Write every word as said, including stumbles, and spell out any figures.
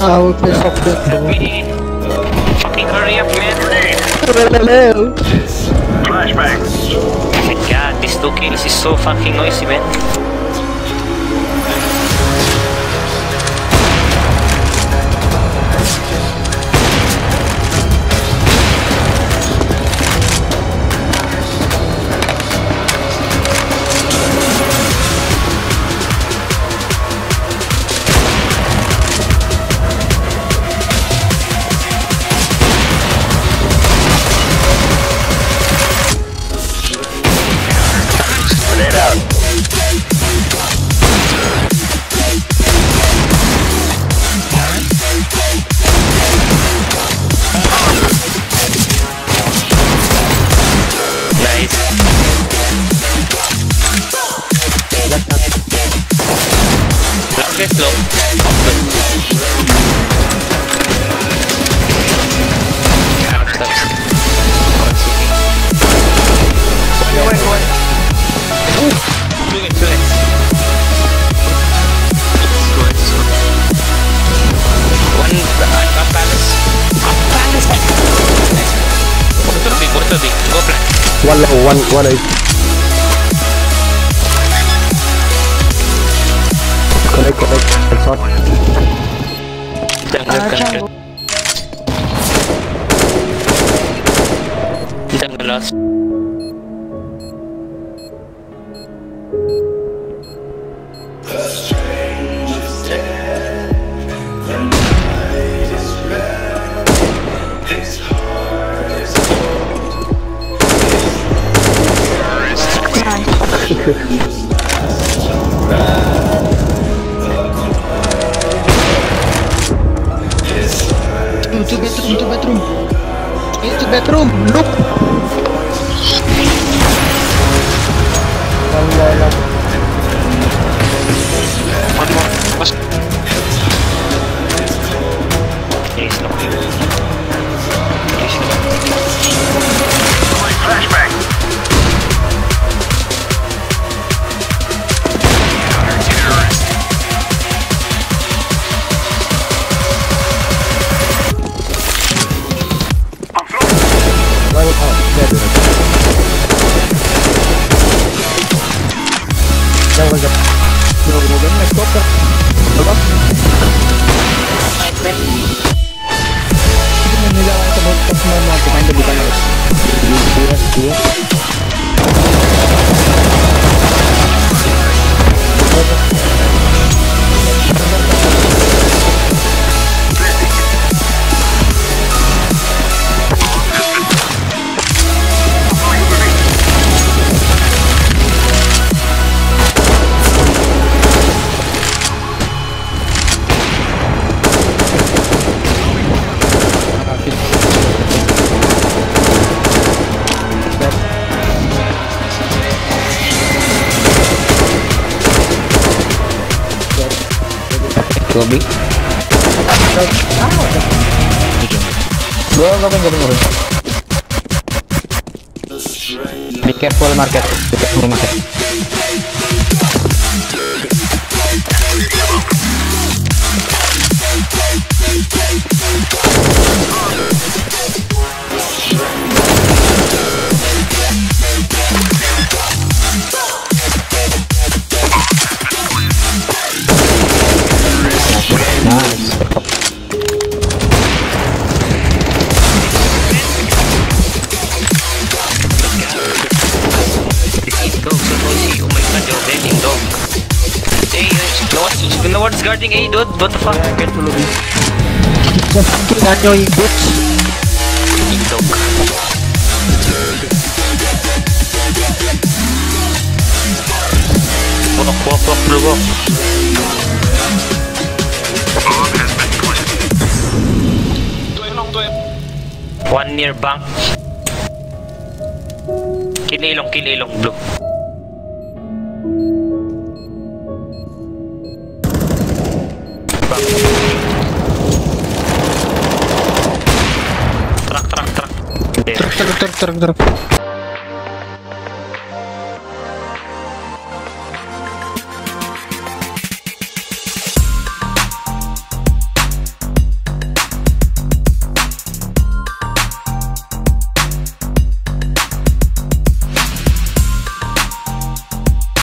I'll piss off the floor. Fucking hurry up, man. Hello. Flashback. God, these two kills is so fucking noisy, man. One level, one, one eight. Connect, connect, that's hot. Damn, the last. Into bedroom, into bedroom, into bedroom, look! One more, what's... Please look. Flashback! Lobby. Go, go, go, go, go. Be careful, market. Be careful, market. No one's guarding A, dude. What the fuck? Yeah, get to lobby. It's a fucking annoying bitch. Mocno było. One near bank. Kinilong, kinilong blue. Bank. Truck, truck, truck. Truck, truck, truck, truck, truck.